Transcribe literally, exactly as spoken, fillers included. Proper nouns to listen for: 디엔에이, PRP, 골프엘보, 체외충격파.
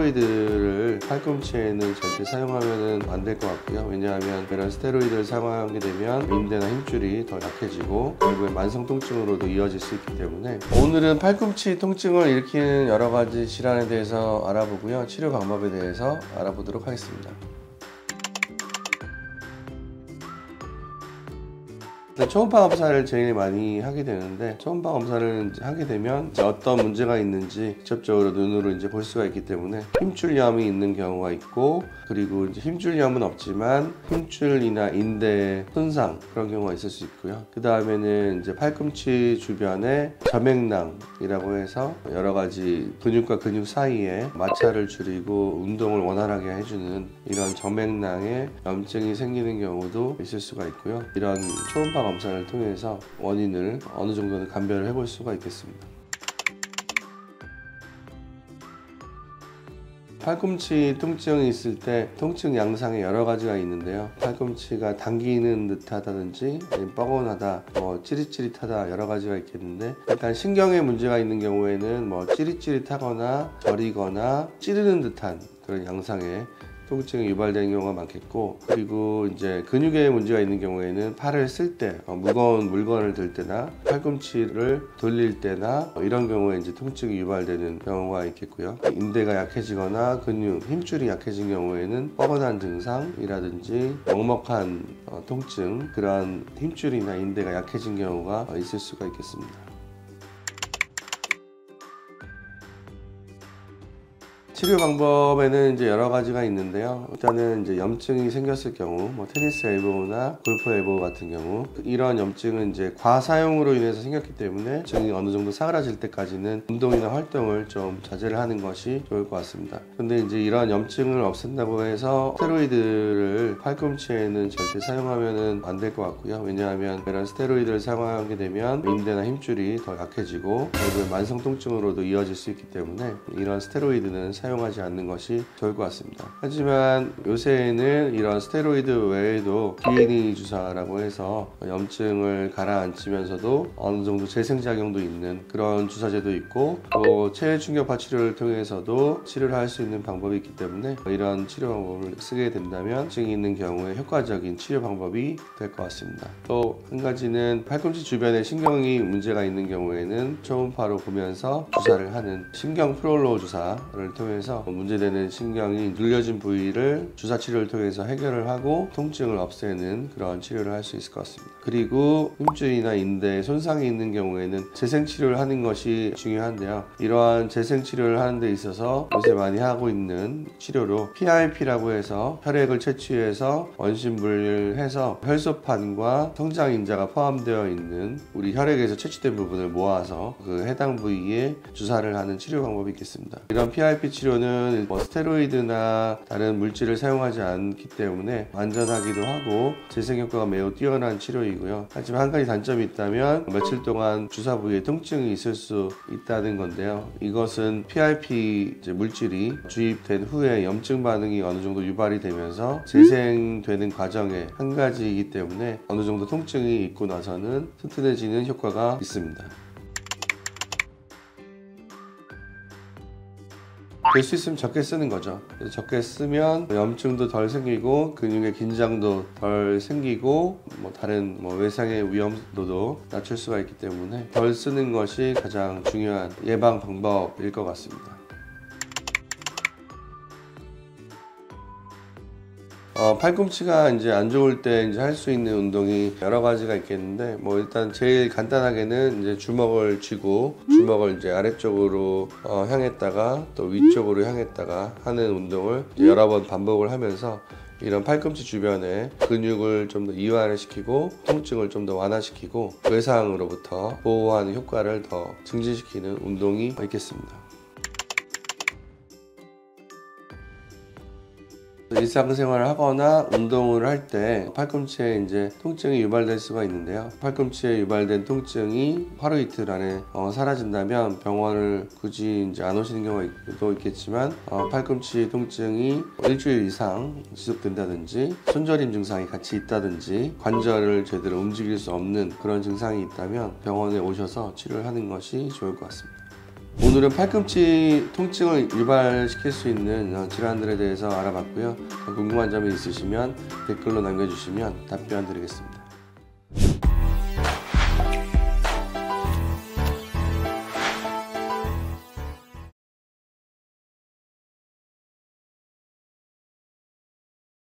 스테로이드를 팔꿈치에는 절대 사용하면 안 될 것 같고요. 왜냐하면 이런 스테로이드를 사용하게 되면 인대나 힘줄이 더 약해지고 결국엔 만성 통증으로도 이어질 수 있기 때문에, 오늘은 팔꿈치 통증을 일으키는 여러 가지 질환에 대해서 알아보고요, 치료 방법에 대해서 알아보도록 하겠습니다. 초음파 검사를 제일 많이 하게 되는데, 초음파 검사를 하게 되면 어떤 문제가 있는지 직접적으로 눈으로 이제 볼 수가 있기 때문에 힘줄염이 있는 경우가 있고, 그리고 이제 힘줄염은 없지만 힘줄이나 인대 손상 그런 경우가 있을 수 있고요. 그 다음에는 이제 팔꿈치 주변에 점액낭이라고 해서 여러 가지 근육과 근육 사이에 마찰을 줄이고 운동을 원활하게 해주는 이런 점액낭에 염증이 생기는 경우도 있을 수가 있고요. 이런 초음파 검사를 통해서 원인을 어느 정도는 감별을 해볼 수가 있겠습니다. 팔꿈치 통증이 있을 때 통증 양상이 여러 가지가 있는데요. 팔꿈치가 당기는 듯하다든지 뻐근하다, 뭐 찌릿찌릿하다 여러 가지가 있겠는데, 약간 신경에 문제가 있는 경우에는 뭐 찌릿찌릿하거나 저리거나 찌르는 듯한 그런 양상의 통증이 유발되는 경우가 많겠고, 그리고 이제 근육에 문제가 있는 경우에는 팔을 쓸 때, 무거운 물건을 들 때나 팔꿈치를 돌릴 때나 이런 경우에 이제 통증이 유발되는 경우가 있겠고요. 인대가 약해지거나 근육, 힘줄이 약해진 경우에는 뻐근한 증상이라든지 먹먹한 통증, 그러한 힘줄이나 인대가 약해진 경우가 있을 수가 있겠습니다. 치료 방법에는 이제 여러 가지가 있는데요. 일단은 이제 염증이 생겼을 경우, 뭐 테니스 엘보나 골프 엘보 같은 경우, 이런 염증은 이제 과사용으로 인해서 생겼기 때문에 증이 어느 정도 사그라질 때까지는 운동이나 활동을 좀 자제를 하는 것이 좋을 것 같습니다. 근데 이제 이런 염증을 없앤다고 해서 스테로이드를 팔꿈치에는 절대 사용하면 안 될 것 같고요. 왜냐하면 이런 스테로이드를 사용하게 되면 인대나 힘줄이 더 약해지고 결국 만성 통증으로도 이어질 수 있기 때문에 이런 스테로이드는 사용하지 않는 것이 좋을 것 같습니다. 하지만 요새는 이런 스테로이드 외에도 디엔에이 주사라고 해서 염증을 가라앉히면서도 어느 정도 재생작용도 있는 그런 주사제도 있고, 또 체외충격파 치료를 통해서도 치료를 할 수 있는 방법이 있기 때문에 이런 치료 방법을 쓰게 된다면 증이 있는 경우에 효과적인 치료 방법이 될 것 같습니다. 또 한 가지는 팔꿈치 주변에 신경이 문제가 있는 경우에는 초음파로 보면서 주사를 하는 신경 프롤로 주사를 통해 통해서 문제되는 신경이 눌려진 부위를 주사치료를 통해서 해결을 하고 통증을 없애는 그런 치료를 할 수 있을 것 같습니다. 그리고 힘줄이나 인대 손상이 있는 경우에는 재생치료를 하는 것이 중요한데요. 이러한 재생치료를 하는 데 있어서 요새 많이 하고 있는 치료로 피 알 피라고 해서 혈액을 채취해서 원심분해해서 혈소판과 성장인자가 포함되어 있는 우리 혈액에서 채취된 부분을 모아서 그 해당 부위에 주사를 하는 치료 방법이 있겠습니다. 이런 피 알 피 치료는 뭐 스테로이드나 다른 물질을 사용하지 않기 때문에 안전하기도 하고 재생효과가 매우 뛰어난 치료이고요. 하지만 한 가지 단점이 있다면 며칠 동안 주사 부위에 통증이 있을 수 있다는 건데요. 이것은 피 알 피 물질이 주입된 후에 염증 반응이 어느 정도 유발이 되면서 재생되는 과정의 한 가지이기 때문에 어느 정도 통증이 있고 나서는 튼튼해지는 효과가 있습니다. 될 수 있으면 적게 쓰는 거죠. 적게 쓰면 염증도 덜 생기고 근육의 긴장도 덜 생기고 뭐 다른 뭐 외상의 위험도도 낮출 수가 있기 때문에 덜 쓰는 것이 가장 중요한 예방 방법일 것 같습니다. 어, 팔꿈치가 이제 안 좋을 때 이제 할 수 있는 운동이 여러 가지가 있겠는데, 뭐 일단 제일 간단하게는 이제 주먹을 쥐고 주먹을 이제 아래쪽으로 어, 향했다가 또 위쪽으로 향했다가 하는 운동을 여러 번 반복을 하면서 이런 팔꿈치 주변에 근육을 좀 더 이완을 시키고 통증을 좀 더 완화시키고 외상으로부터 보호하는 효과를 더 증진시키는 운동이 있겠습니다. 일상생활을 하거나 운동을 할 때 팔꿈치에 이제 통증이 유발될 수가 있는데요. 팔꿈치에 유발된 통증이 하루 이틀 안에 어, 사라진다면 병원을 굳이 이제 안 오시는 경우도 있겠지만, 어, 팔꿈치 통증이 일주일 이상 지속된다든지 손저림 증상이 같이 있다든지 관절을 제대로 움직일 수 없는 그런 증상이 있다면 병원에 오셔서 치료를 하는 것이 좋을 것 같습니다. 오늘은 팔꿈치 통증을 유발시킬 수 있는 질환들에 대해서 알아봤고요. 궁금한 점이 있으시면 댓글로 남겨주시면 답변 드리겠습니다.